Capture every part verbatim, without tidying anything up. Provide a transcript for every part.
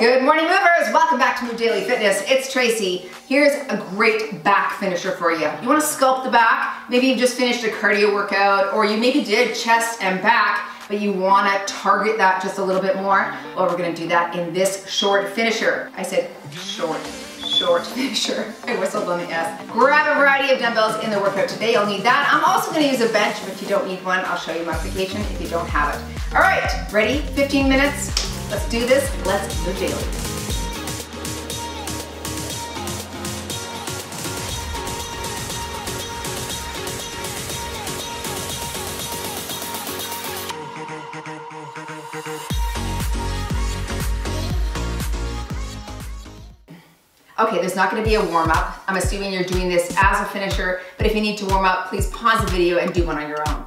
Good morning, movers. Welcome back to Move Daily Fitness. It's Tracy. Here's a great back finisher for you. You want to sculpt the back. Maybe you've just finished a cardio workout, or you maybe did chest and back, but you want to target that just a little bit more. Well, we're going to do that in this short finisher. I said short. Short finisher. I whistled on the S. Grab a variety of dumbbells in the workout today. You'll need that. I'm also going to use a bench, but if you don't need one, I'll show you modification if you don't have it. All right, ready? fifteen minutes. Let's do this. Let's move daily. Okay, there's not gonna be a warm up. I'm assuming you're doing this as a finisher, but if you need to warm up, please pause the video and do one on your own.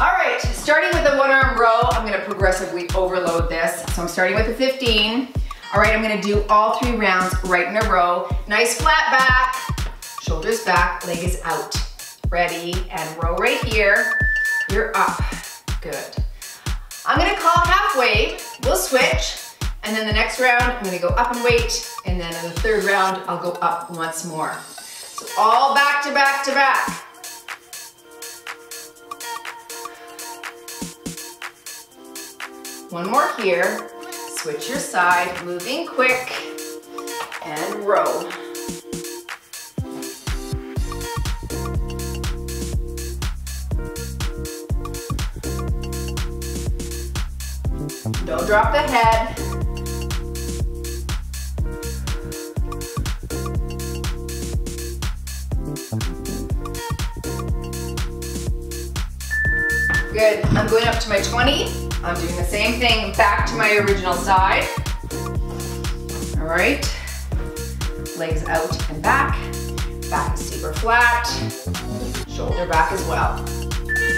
All right, starting with a one arm row, I'm gonna progressively overload this. So I'm starting with a fifteen. All right, I'm gonna do all three rounds right in a row. Nice flat back, shoulders back, leg is out. Ready, and row right here. You're up, good. I'm gonna call halfway, we'll switch, and then the next round, I'm gonna go up and wait, and then in the third round, I'll go up once more. So all back to back to back. One more here, switch your side, moving quick, and row. Don't drop the head. Good, I'm going up to my twenty. I'm doing the same thing, back to my original side. All right, legs out and back. Back is super flat, shoulder back as well.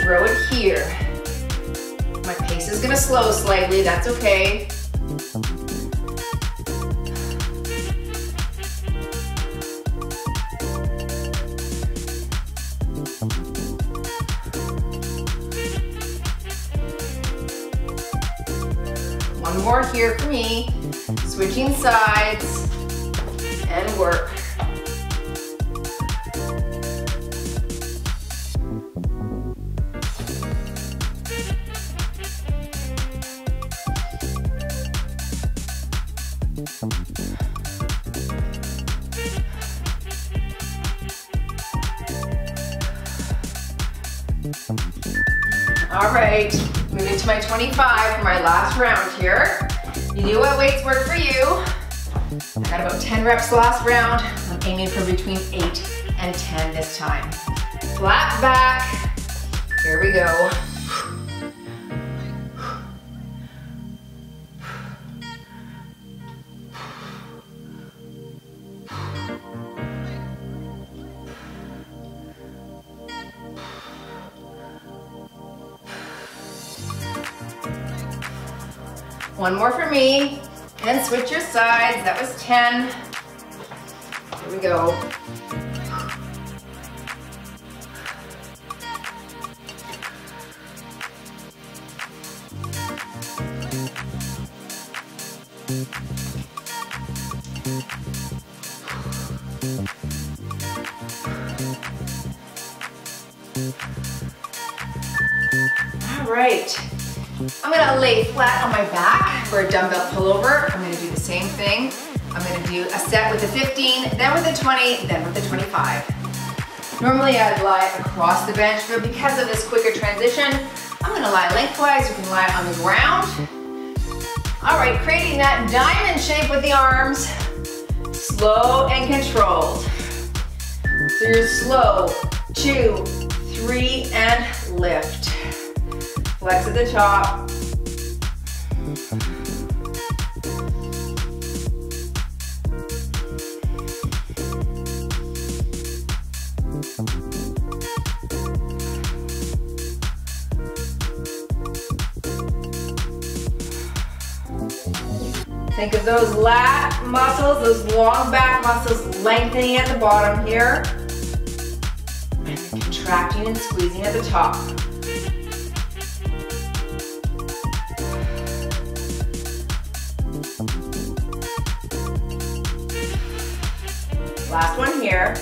Throw it here. My pace is gonna slow slightly, that's okay. One more here for me, switching sides, and work. All right. Moving to my twenty-five for my last round here. You knew what weights work for you. I got about ten reps last round. I'm aiming for between eight and ten this time. Flat back. Here we go. One more for me, and switch your sides. That was ten. Here we go. All right. I'm gonna lay flat on my back for a dumbbell pullover. I'm gonna do the same thing. I'm gonna do a set with a fifteen, then with a twenty, then with a twenty-five. Normally I'd lie across the bench, but because of this quicker transition, I'm gonna lie lengthwise. You can lie on the ground. All right, creating that diamond shape with the arms. Slow and controlled. So you're slow, two, three, and lift. Flex at the top. Think of those lat muscles, those long back muscles lengthening at the bottom here, and contracting and squeezing at the top. Thank you. Last one here.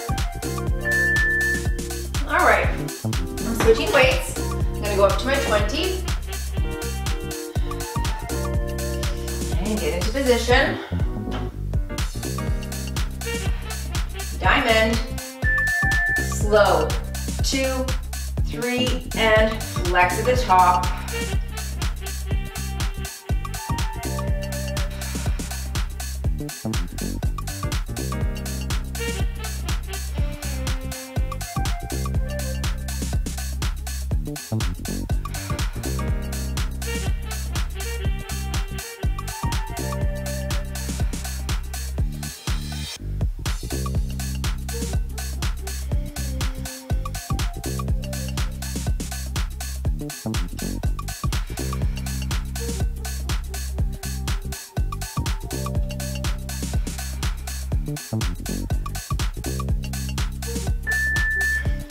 All right, I'm switching weights. I'm gonna go up to my twenty. And get into position. Diamond. Slow. Two, three, and flex at the top.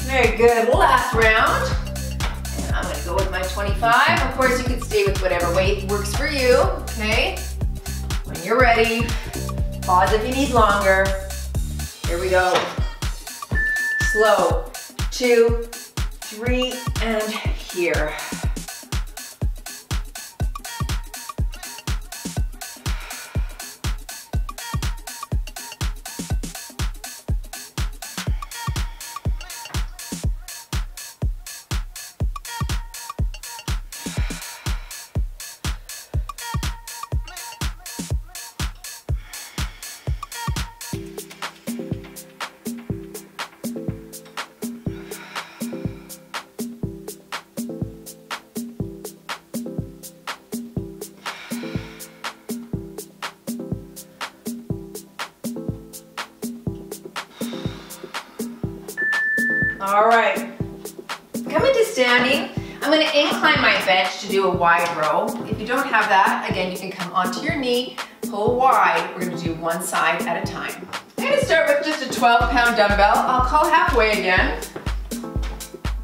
Very good, last round. And I'm gonna go with my twenty-five. Of course, you can stay with whatever weight works for you, okay? When you're ready, pause if you need longer. Here we go. Slow, two, three, and here. All right, coming to standing, I'm gonna incline my bench to do a wide row. If you don't have that, again, you can come onto your knee, pull wide. We're gonna do one side at a time. I'm gonna start with just a twelve pound dumbbell. I'll call halfway again.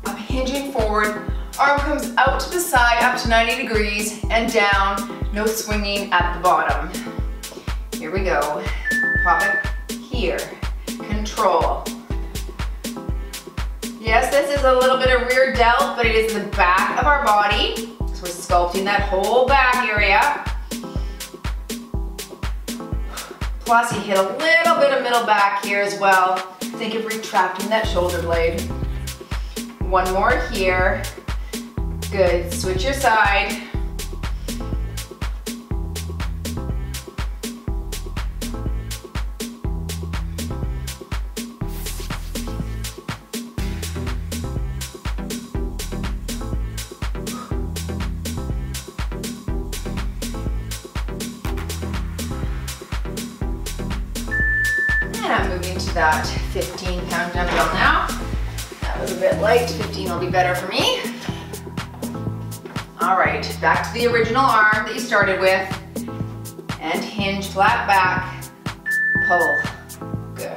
I'm hinging forward, arm comes out to the side, up to ninety degrees, and down, no swinging at the bottom. Here we go, pop it here, control. Yes, this is a little bit of rear delt, but it is the back of our body. So we're sculpting that whole back area. Plus you hit a little bit of middle back here as well. Think of retracting that shoulder blade. One more here. Good, switch your side. That fifteen pound dumbbell now. That was a bit light, fifteen will be better for me. All right, back to the original arm that you started with and hinge flat back, pull. Good.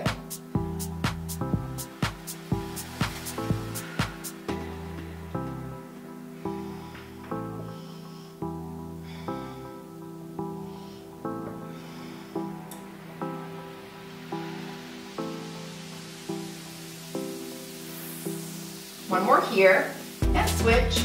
One more here, and switch.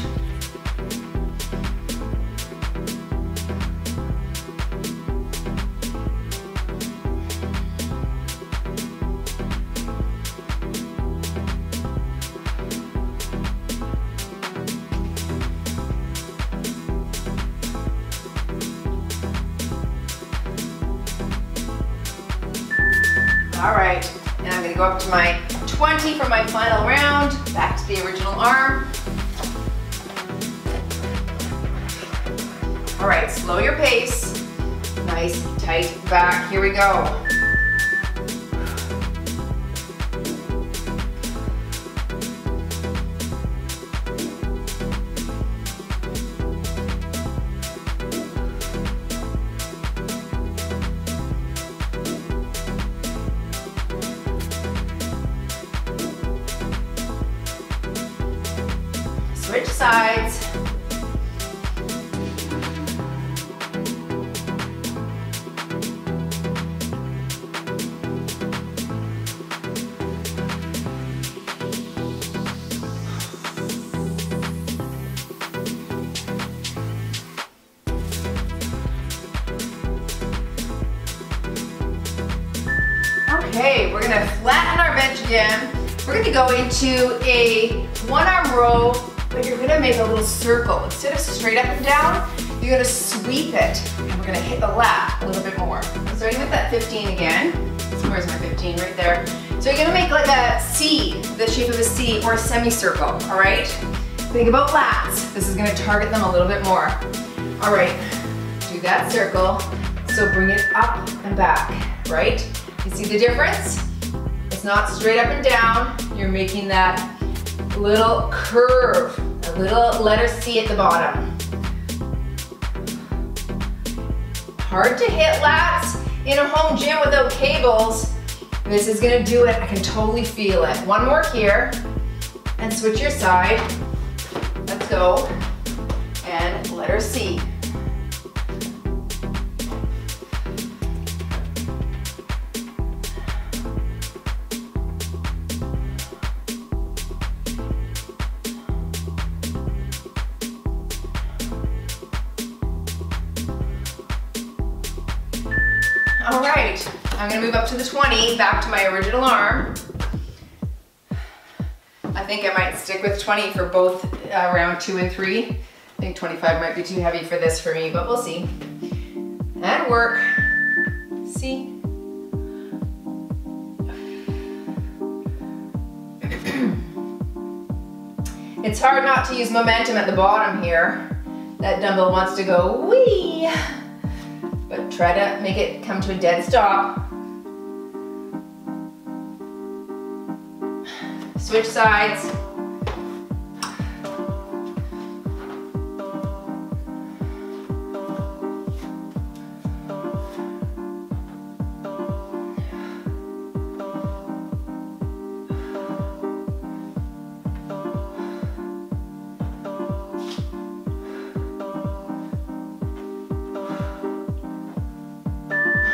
All right, and I'm gonna go up to my twenty for my final round. Back to the original arm. All right, slow your pace. Nice, tight back. Here we go. Switch sides. Okay, we're gonna flatten our bench again. We're gonna go into a one-arm row, but you're gonna make a little circle. Instead of straight up and down, you're gonna sweep it. And we're gonna hit the lat a little bit more. Starting with that fifteen again. Where's my fifteen? Right there. So you're gonna make like a C, the shape of a C or a semicircle, all right? Think about lats. This is gonna target them a little bit more. All right, do that circle. So bring it up and back, right? You see the difference? It's not straight up and down. You're making that little curve, a little letter C at the bottom. Hard to hit lats in a home gym without cables. This is gonna do it. I can totally feel it. One more here, and switch your side. Let's go, and letter C. All right, I'm gonna move up to the twenty, back to my original arm. I think I might stick with twenty for both uh, round two and three. I think twenty-five might be too heavy for this for me, but we'll see. And work, see. It's hard not to use momentum at the bottom here. That dumbbell wants to go wee. But try to make it come to a dead stop. Switch sides.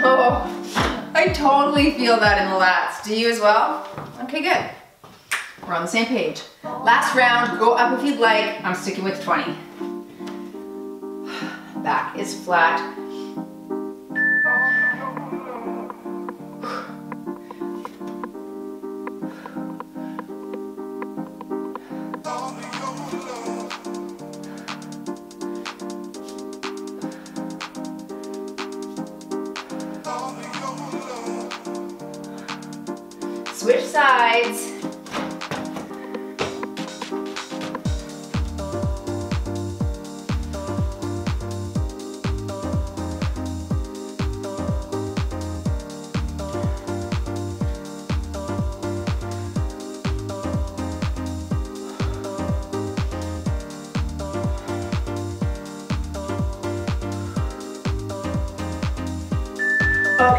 Oh, I totally feel that in the lats. Do you as well? Okay, good. We're on the same page. Last round, go up if you'd like. I'm sticking with twenty. Back is flat. Switch sides.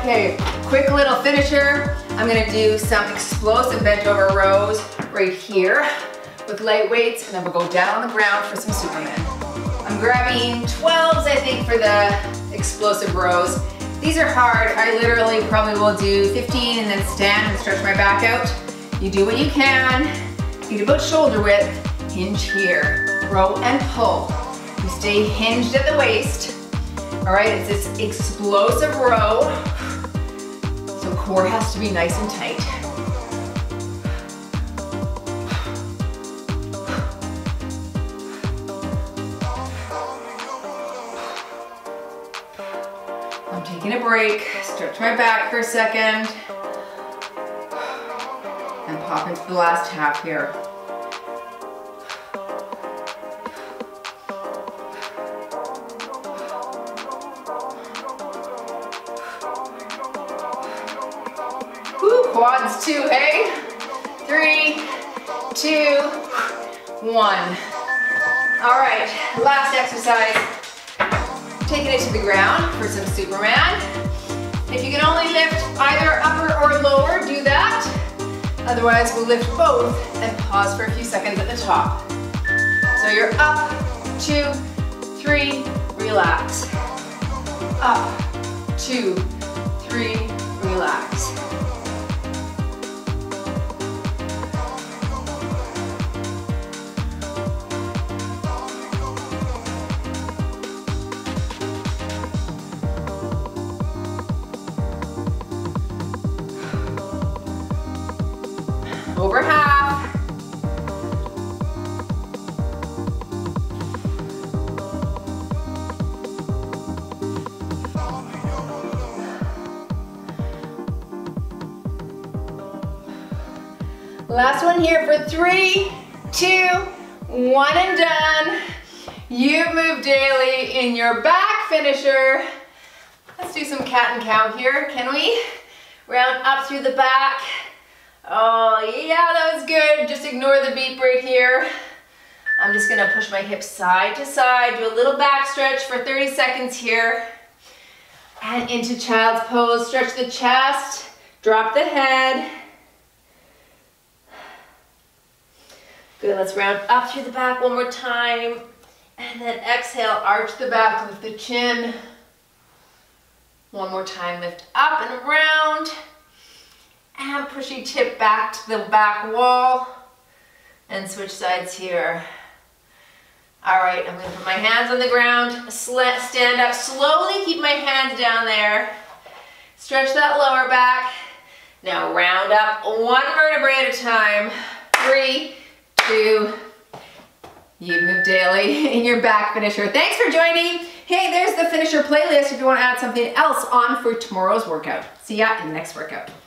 Okay, quick little finisher. I'm gonna do some explosive bench over rows right here with light weights, and then we'll go down on the ground for some Superman. I'm grabbing twelves, I think, for the explosive rows. These are hard. I literally probably will do fifteen and then stand and stretch my back out. You do what you can. Feet about shoulder width, hinge here, row and pull. You stay hinged at the waist. All right, it's this explosive row. So core has to be nice and tight. I'm taking a break, stretch my back for a second, and pop into the last half here. Quads two, hey? Three, two, one. All right, last exercise. Taking it to the ground for some Superman. If you can only lift either upper or lower, do that. Otherwise, we'll lift both and pause for a few seconds at the top. So you're up, two, three, relax. Up, two, three, relax. over half. Last one here for three, two, one and done. You've moved daily in your back finisher. Let's do some cat and cow here, can we? Round up through the back. Oh yeah, that was good. Just ignore the beep right here. I'm just gonna push my hips side to side, do a little back stretch for thirty seconds here. And into child's pose, stretch the chest, drop the head. Good, let's round up through the back one more time. And then exhale, arch the back, lift the chin. One more time, lift up and around. And push each hip back to the back wall. And switch sides here. All right, I'm gonna put my hands on the ground, stand up, slowly keep my hands down there. Stretch that lower back. Now round up one vertebrae at a time. Three, two, you've moved daily in your back finisher. Thanks for joining. Hey, there's the finisher playlist if you want to add something else on for tomorrow's workout. See ya in the next workout.